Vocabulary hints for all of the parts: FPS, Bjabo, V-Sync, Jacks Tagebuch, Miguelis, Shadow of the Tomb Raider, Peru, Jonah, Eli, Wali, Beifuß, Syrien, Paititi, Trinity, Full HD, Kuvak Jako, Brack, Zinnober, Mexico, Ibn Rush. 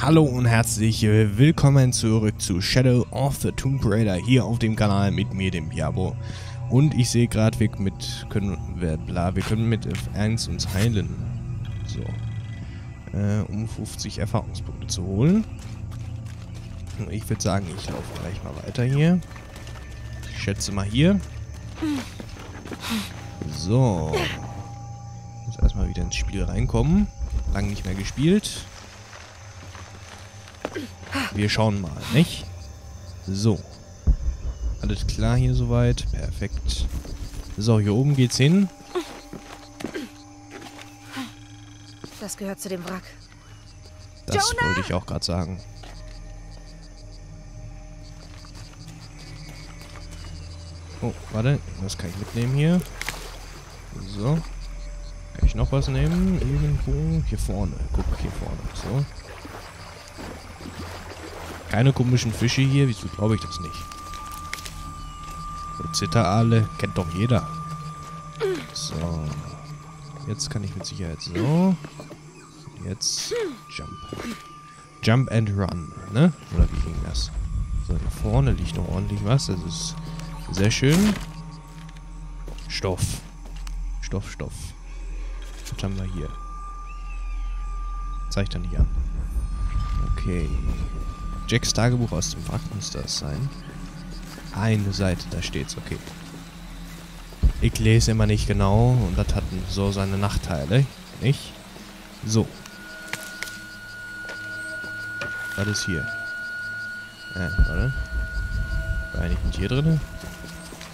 Hallo und herzlich willkommen zurück zu Shadow of the Tomb Raider hier auf dem Kanal mit mir, dem Bjabo. Und ich sehe gerade, wir können mit F1 uns heilen. So. Um 50 Erfahrungspunkte zu holen. Ich würde sagen, ich laufe gleich mal weiter hier. Ich schätze mal hier. So. Ich muss erstmal wieder ins Spiel reinkommen. Lang nicht mehr gespielt. Wir schauen mal, nicht? So. Alles klar hier soweit. Perfekt. So, hier oben geht's hin. Das gehört zu dem Wrack. Das wollte ich auch gerade sagen. Oh, warte. Das kann ich mitnehmen hier. So. Kann ich noch was nehmen? Irgendwo. Hier vorne. Guck, hier vorne. So. Keine komischen Fische hier. Wieso glaube ich das nicht? So, Zitterale. Kennt doch jeder. So. Jetzt kann ich mit Sicherheit so. Jetzt Jump. Jump and Run, ne? Oder wie ging das? So, hier vorne liegt noch ordentlich was. Das ist sehr schön. Stoff. Was haben wir hier? Zeig dann hier an. Okay. Jacks Tagebuch aus dem Wrack muss das sein. Eine Seite, da steht's, okay. Ich lese immer nicht genau und das hat so seine Nachteile, nicht? So. Was ist hier? Warte. War eigentlich nicht hier drin?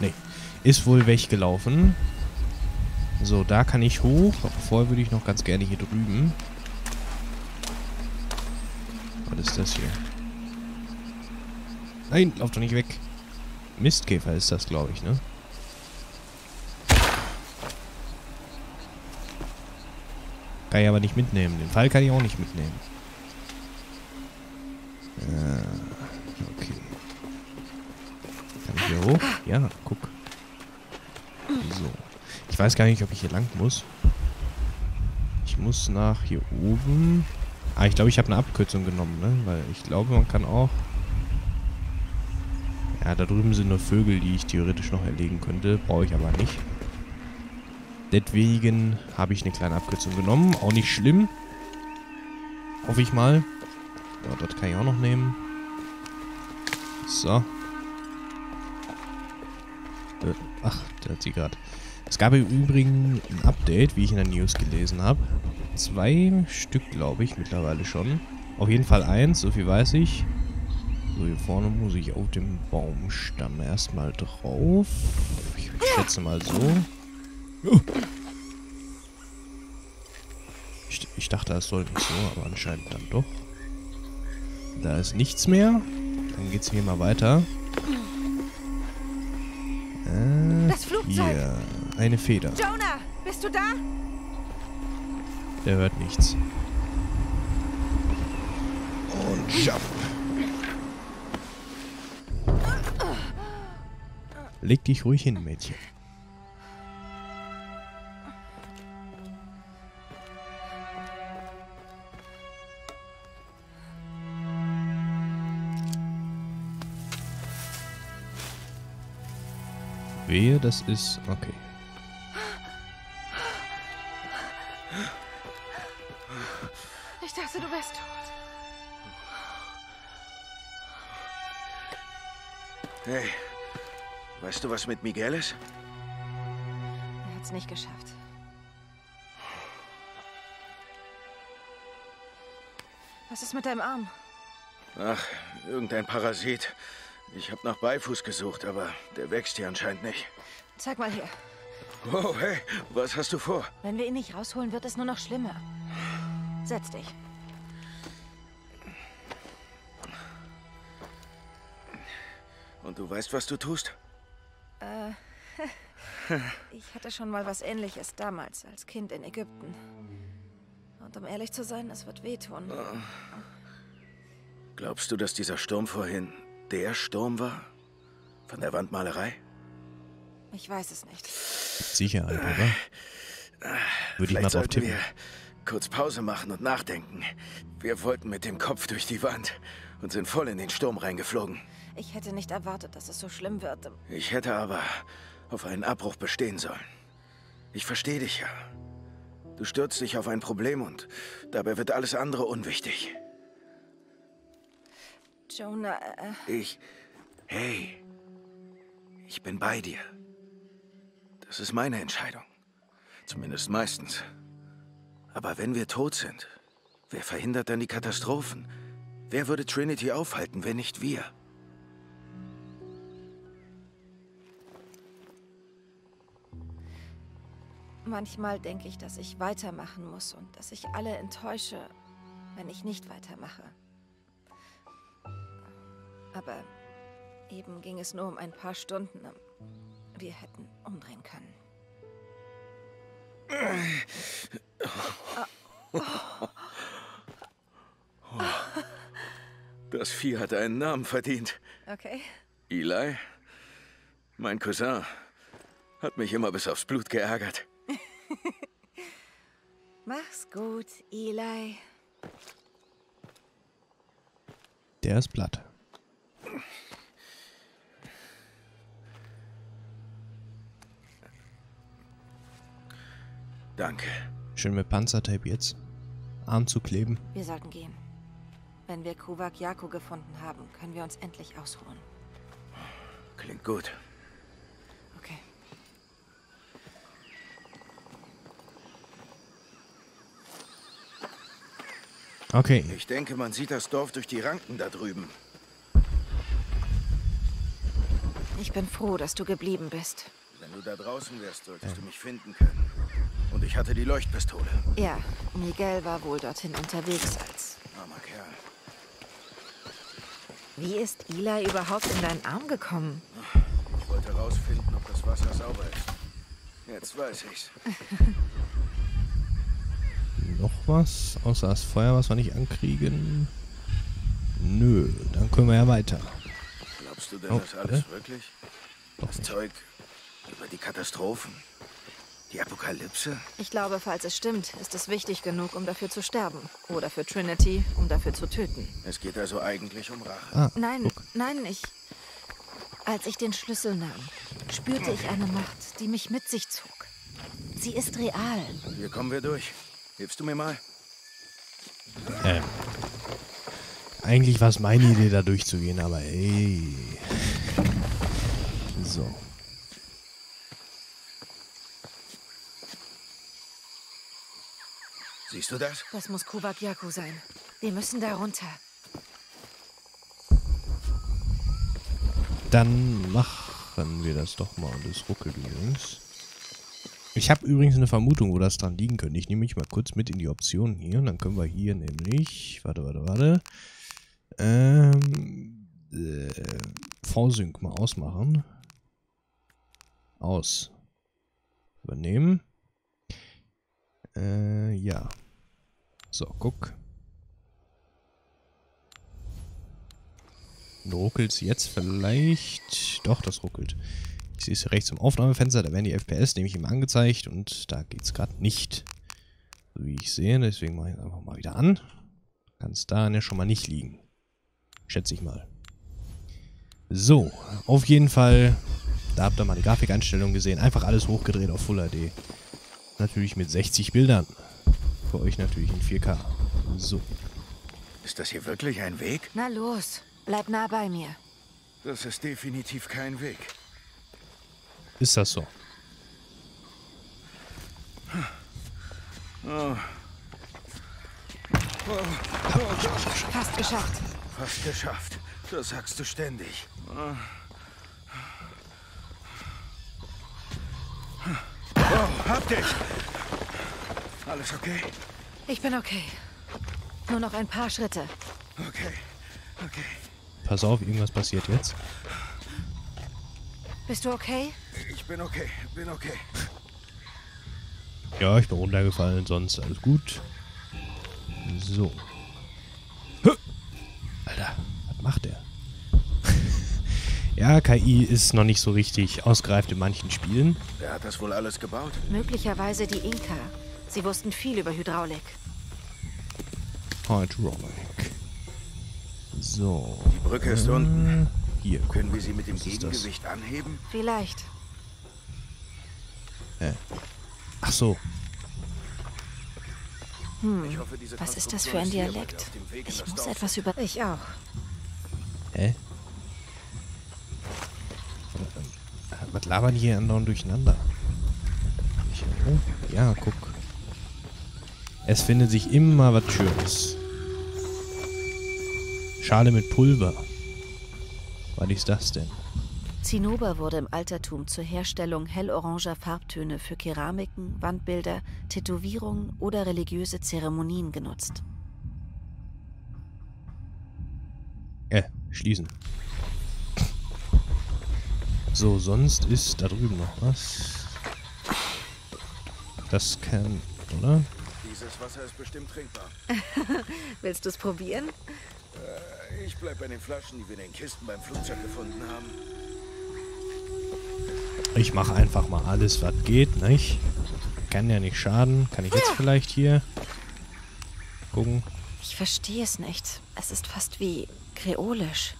Nee. Ist wohl weggelaufen. So, da kann ich hoch. Aber vorher würde ich noch ganz gerne hier drüben. Was ist das hier? Nein, lauf doch nicht weg. Mistkäfer ist das, glaube ich, ne? Kann ich aber nicht mitnehmen. Den Fall kann ich auch nicht mitnehmen. Okay. Kann ich hier hoch? Ja, guck. So. Ich weiß gar nicht, ob ich hier lang muss. Ich muss nach hier oben. Ah, ich glaube, ich habe eine Abkürzung genommen, ne? Weil ich glaube, man kann auch... Ja, da drüben sind nur Vögel, die ich theoretisch noch erlegen könnte. Brauche ich aber nicht. Deswegen habe ich eine kleine Abkürzung genommen. Auch nicht schlimm. Hoffe ich mal. Ja, das kann ich auch noch nehmen. So. Ach, der hat sie gerade. Es gab im Übrigen ein Update, wie ich in der News gelesen habe. 2 Stück, glaube ich, mittlerweile schon. Auf jeden Fall 1, so viel weiß ich. So, hier vorne muss ich auf dem Baumstamm erstmal drauf. Ich schätze mal so. Ich dachte, es soll nicht so, aber anscheinend dann doch. Da ist nichts mehr. Dann geht's hier mal weiter. Das Flugzeug. Hier, eine Feder. Jonah, bist du da? Der hört nichts. Und jump. Leg dich ruhig hin, Mädchen. Wehe, das ist... Okay. Ich dachte, du wärst tot. Hey, weißt du was mit Miguelis? Er hat's nicht geschafft. Was ist mit deinem Arm? Ach, irgendein Parasit. Ich habe nach Beifuß gesucht, aber der wächst hier anscheinend nicht. Zeig mal her. Wow, hey, was hast du vor? Wenn wir ihn nicht rausholen, wird es nur noch schlimmer. Setz dich. Und du weißt, was du tust? Ich hatte schon mal was Ähnliches damals, als Kind in Ägypten. Und um ehrlich zu sein, es wird wehtun. Glaubst du, dass dieser Sturm vorhin... der Sturm war? Von der Wandmalerei? Ich weiß es nicht. Sicherheit, oder? Würde ich mal drauf tippen. Kurz Pause machen und nachdenken. Wir wollten mit dem Kopf durch die Wand und sind voll in den Sturm reingeflogen. Ich hätte nicht erwartet, dass es so schlimm wird. Ich hätte aber auf einen Abbruch bestehen sollen. Ich verstehe dich ja. Du stürzt dich auf ein Problem und dabei wird alles andere unwichtig. Jonah... Hey, ich bin bei dir. Das ist meine Entscheidung. Zumindest meistens. Aber wenn wir tot sind, wer verhindert dann die Katastrophen? Wer würde Trinity aufhalten, wenn nicht wir? Manchmal denke ich, dass ich weitermachen muss und dass ich alle enttäusche, wenn ich nicht weitermache. Aber eben ging es nur um ein paar Stunden. Wir hätten umdrehen können. Das Vieh hat einen Namen verdient. Okay. Eli, mein Cousin, hat mich immer bis aufs Blut geärgert. Mach's gut, Eli. Der ist platt. Danke. Schön mit Panzertape jetzt. Arm zu kleben. Wir sollten gehen. Wenn wir Kuvak Jako gefunden haben, können wir uns endlich ausruhen. Klingt gut. Okay. Okay. Ich denke, man sieht das Dorf durch die Ranken da drüben. Ich bin froh, dass du geblieben bist. Wenn du da draußen wärst, solltest du mich finden können. Und ich hatte die Leuchtpistole. Ja, Miguel war wohl dorthin unterwegs als... Armer Kerl. Wie ist Eli überhaupt in deinen Arm gekommen? Ich wollte herausfinden, ob das Wasser sauber ist. Jetzt weiß ich's. Noch was? Außer das Feuer, was wir nicht ankriegen? Nö, dann können wir ja weiter. Glaubst du denn das alles wirklich? Doch das Zeug über die Katastrophen? Die Apokalypse? Ich glaube, falls es stimmt, ist es wichtig genug, um dafür zu sterben. Oder für Trinity, um dafür zu töten. Es geht also eigentlich um Rache. Nein, nein, Als ich den Schlüssel nahm, spürte ich eine Macht, die mich mit sich zog. Sie ist real. Hier kommen wir durch. Hilfst du mir mal? Eigentlich war es meine Idee, da durchzugehen, aber ey. So. Siehst du das? Das muss Kuvak Jako sein. Wir müssen da runter. Dann machen wir das doch mal. Und das ruckelt übrigens. Ich habe übrigens eine Vermutung, wo das dran liegen könnte. Ich nehme mich mal kurz mit in die Optionen hier. Und dann können wir hier nämlich... Warte. V-Sync mal ausmachen. Aus. Übernehmen. Ja. So, guck. Ruckelt's jetzt vielleicht? Doch, das ruckelt. Ich sehe es hier rechts im Aufnahmefenster, da werden die FPS nämlich immer angezeigt und da geht's gerade nicht. So wie ich sehe, deswegen mache ich es einfach mal wieder an. Kann es daran ja schon mal nicht liegen. Schätze ich mal. So, auf jeden Fall, da habt ihr mal die Grafikeinstellung gesehen. Einfach alles hochgedreht auf Full HD. Natürlich mit 60 Bildern. Für euch natürlich in 4K. So. Ist das hier wirklich ein Weg? Na los, bleib nah bei mir. Das ist definitiv kein Weg. Ist das so? Fast geschafft. Fast geschafft. Das sagst du ständig. Oh, hab dich! Alles okay? Ich bin okay. Nur noch ein paar Schritte. Okay, okay. Pass auf, irgendwas passiert jetzt. Bist du okay? Ich bin okay, Ja, ich bin runtergefallen, sonst alles gut. So. Alter, was macht der? Ja, KI ist noch nicht so richtig ausgereift in manchen Spielen. Wer hat das wohl alles gebaut? Möglicherweise die Inka. Sie wussten viel über Hydraulik. So. Die Brücke ist unten. Hier. Können wir sie mit dem Gegengewicht anheben? Vielleicht. Ach so. Ich hoffe, was ist das für ein Dialekt? Ich muss etwas über... Ich auch. Hä? Was labern die hier andauernd durcheinander? Oh, ja, guck. Es findet sich immer was Schönes. Schale mit Pulver. Was ist das denn? Zinnober wurde im Altertum zur Herstellung helloranger Farbtöne für Keramiken, Wandbilder, Tätowierungen oder religiöse Zeremonien genutzt. Schließen. So, sonst ist da drüben noch was. Das kann, oder? Dieses Wasser ist bestimmt trinkbar. Willst du es probieren? Ich bleib bei den Flaschen, die wir in den Kisten beim Flugzeug gefunden haben. Ich mache einfach mal alles, was geht, nicht? Kann ja nicht schaden. Kann ich jetzt vielleicht hier gucken? Ich verstehe es nicht. Es ist fast wie kreolisch.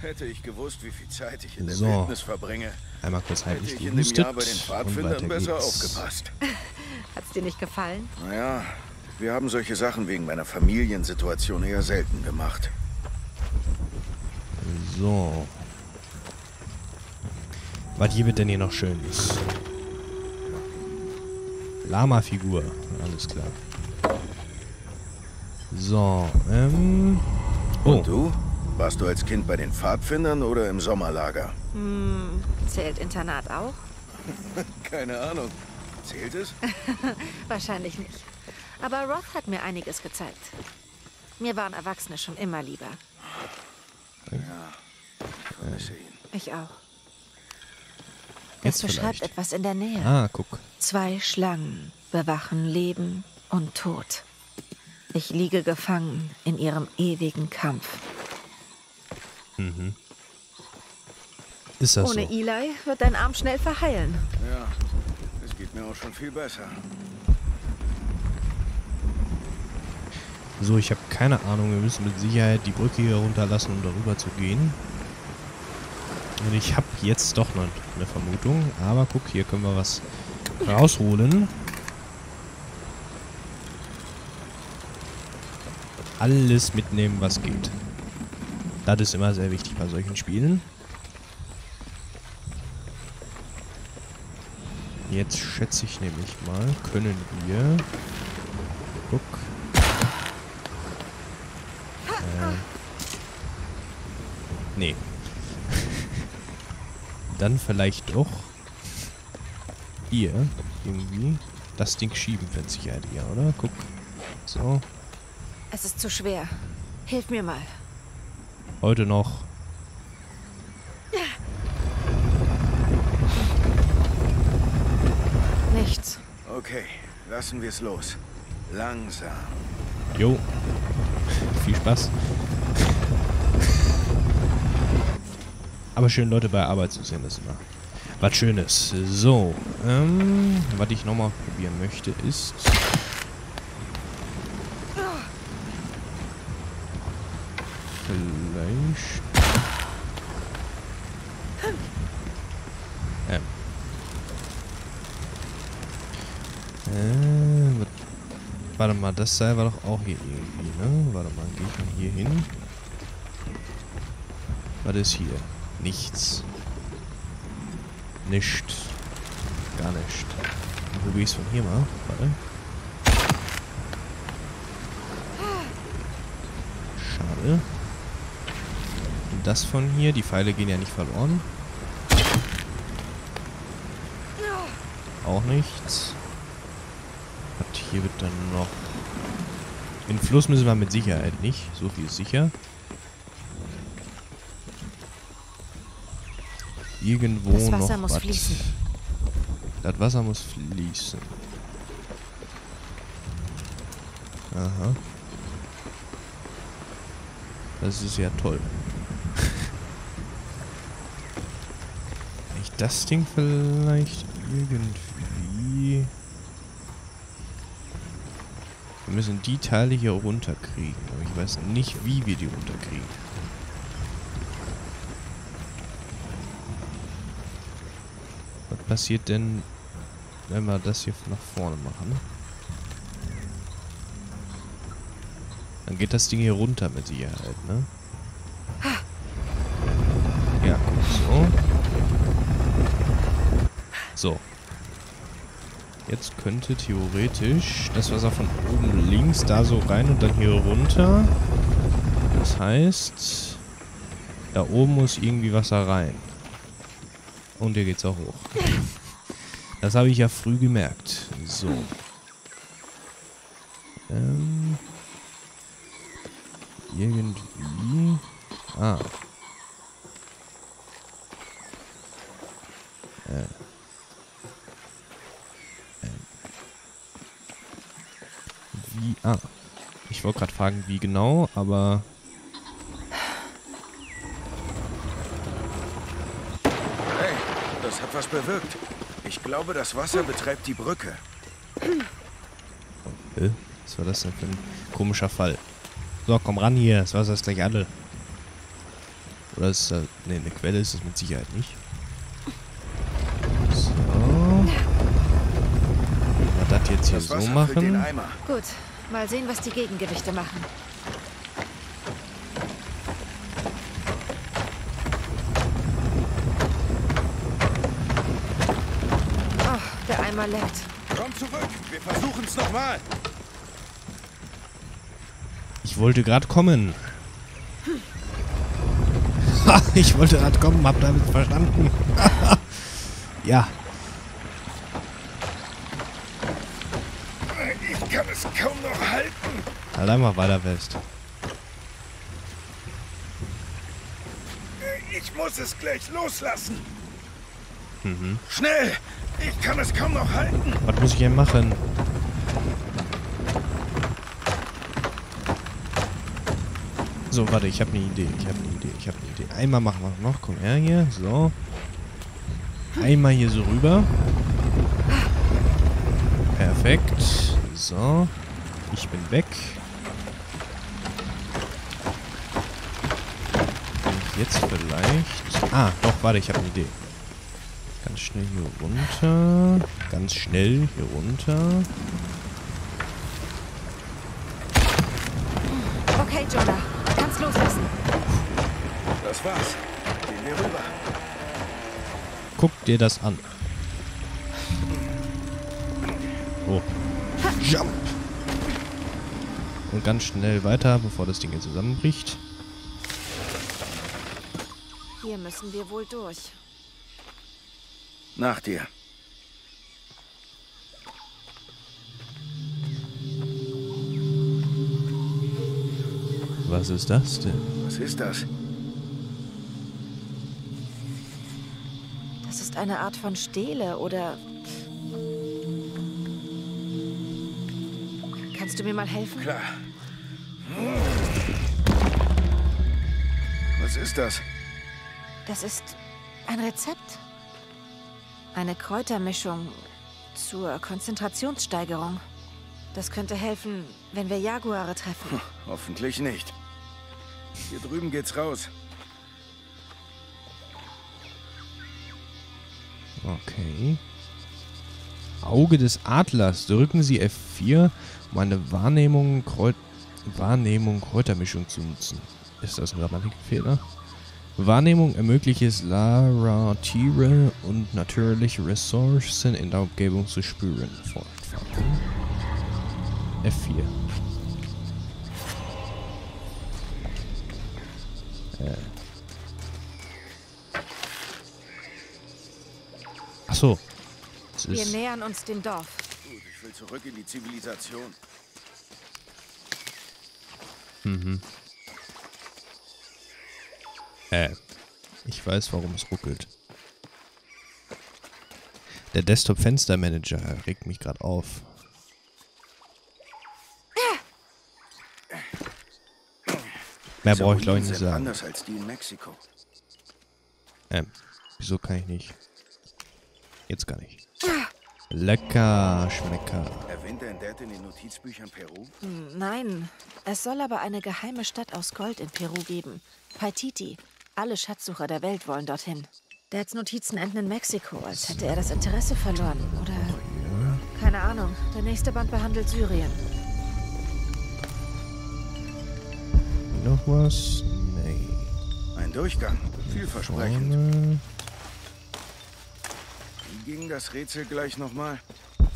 Hätte ich gewusst, wie viel Zeit ich in der Wildnis verbringe, einmal kurz heimlich gehustet und weiter geht's. Hat's dir nicht gefallen? Naja, wir haben solche Sachen wegen meiner Familiensituation eher selten gemacht. So. Was hier wird denn hier noch schön ist? Lama-Figur. Alles klar. So, Und du? Warst du als Kind bei den Pfadfindern oder im Sommerlager? Hm, zählt Internat auch? Keine Ahnung. Zählt es? Wahrscheinlich nicht. Aber Roth hat mir einiges gezeigt. Mir waren Erwachsene schon immer lieber. Ja, ich vermisse ihn. Ich auch. Es beschreibt etwas in der Nähe. Ah, guck. Zwei Schlangen bewachen Leben und Tod. Ich liege gefangen in ihrem ewigen Kampf. Mhm. Ist das so? Ohne Eli wird dein Arm schnell verheilen. Ja, es geht mir auch schon viel besser. So, ich habe keine Ahnung. Wir müssen mit Sicherheit die Brücke hier runterlassen, um darüber zu gehen. Und ich habe jetzt doch noch eine Vermutung. Aber guck, hier können wir was rausholen. Alles mitnehmen, was geht. Das ist immer sehr wichtig bei solchen Spielen. Jetzt schätze ich nämlich mal, können wir... Guck. Nee. Dann vielleicht doch hier irgendwie das Ding schieben, wenn es sich einige, oder? Guck. So. Es ist zu schwer. Hilf mir mal. Heute noch. Nichts. Okay, lassen wir es los. Langsam. Jo. Viel Spaß. Aber schön, Leute bei Arbeit zu sehen, das ist immer was Schönes. So. Was ich nochmal probieren möchte, ist... Vielleicht. Warte mal, das Seil war doch auch hier irgendwie, ne? Warte mal, gehe ich mal hier hin. Was ist hier? Nichts. Nicht. Gar nicht. Dann probiere ich es von hier mal. Warte. Schade. Das von hier. Die Pfeile gehen ja nicht verloren. Auch nichts. Und hier wird dann noch... In den Fluss müssen wir mit Sicherheit nicht. So viel ist sicher. Irgendwo noch was. Das Wasser muss fließen. Das Wasser muss fließen. Aha. Das ist ja toll. Das Ding vielleicht irgendwie Wir müssen die Teile hier runterkriegen. Aber ich weiß nicht, wie wir die runterkriegen. Was passiert denn, wenn wir das hier nach vorne machen? Dann geht das Ding hier runter mit Sicherheit, ne? Ja, gut, so. So. Jetzt könnte theoretisch das Wasser von oben links da so rein und dann hier runter. Das heißt, da oben muss irgendwie Wasser rein. Und hier geht's auch hoch. Das habe ich ja früh gemerkt. So. Irgendwie... Ah. Ah, ich wollte gerade fragen, wie genau, aber... Hey, das hat was bewirkt. Ich glaube, das Wasser betreibt die Brücke. Okay. Was war das denn für ein komischer Fall? So, komm ran hier, das Wasser ist gleich alle. Oder ist das... Ne, eine Quelle ist das mit Sicherheit nicht. So. Wenn wir das jetzt hier so machen... Gut. Mal sehen, was die Gegengewichte machen. Oh, der Eimer leckt. Komm zurück, wir versuchen es nochmal. Ich wollte gerade kommen. Ha, ich wollte gerade kommen, hab damit verstanden. Ja. Ich kann es kaum noch halten. Halt einmal weiter fest. Ich muss es gleich loslassen. Mhm. Schnell! Ich kann es kaum noch halten. Was muss ich hier machen? So, warte, ich habe eine Idee. Einmal machen wir noch. Komm her hier. So. Einmal hier so rüber. Perfekt. So, ich bin weg. Und jetzt vielleicht... Ah, doch, warte, ich habe eine Idee. Ganz schnell hier runter. Okay, Jonah, kannst loslassen. Das war's. Gehen wir rüber. Guck dir das an. Oh. Jump! Und ganz schnell weiter, bevor das Ding hier zusammenbricht. Hier müssen wir wohl durch. Nach dir. Was ist das denn? Was ist das? Das ist eine Art von Stele oder... Kannst du mir mal helfen? Klar. Was ist das? Das ist ein Rezept. Eine Kräutermischung zur Konzentrationssteigerung. Das könnte helfen, wenn wir Jaguare treffen. Hoffentlich nicht. Hier drüben geht's raus. Okay. Auge des Adlers. Drücken Sie F4, um eine Wahrnehmung-Kräutermischung zu nutzen. Ist das ein Grammatikfehler? Wahrnehmung ermöglicht es, Tiere und natürliche Ressourcen in der Umgebung zu spüren. Fortfahren. F4. Achso. Wir nähern uns dem Dorf. Gut, ich will zurück in die Zivilisation. Mhm. Ich weiß, warum es ruckelt. Der Desktop-Fenstermanager regt mich gerade auf. Mehr brauche ich, glaube ich, nicht sagen. Anders als die in Mexiko. Wieso kann ich nicht? Jetzt gar nicht. Lecker, Schmecker. Erwähnt dein Dad in den Notizbüchern Peru? Nein, es soll aber eine geheime Stadt aus Gold in Peru geben. Paititi. Alle Schatzsucher der Welt wollen dorthin. Dads Notizen enden in Mexiko, als hätte er das Interesse verloren. Oder... keine Ahnung. Der nächste Band behandelt Syrien. Noch was? Nee. Ein Durchgang. Vielversprechend. Vorne. Wie ging das Rätsel gleich nochmal?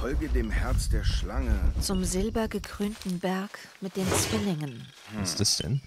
Folge dem Herz der Schlange. Zum silbergekrönten Berg mit den Zwillingen. Was ist das denn?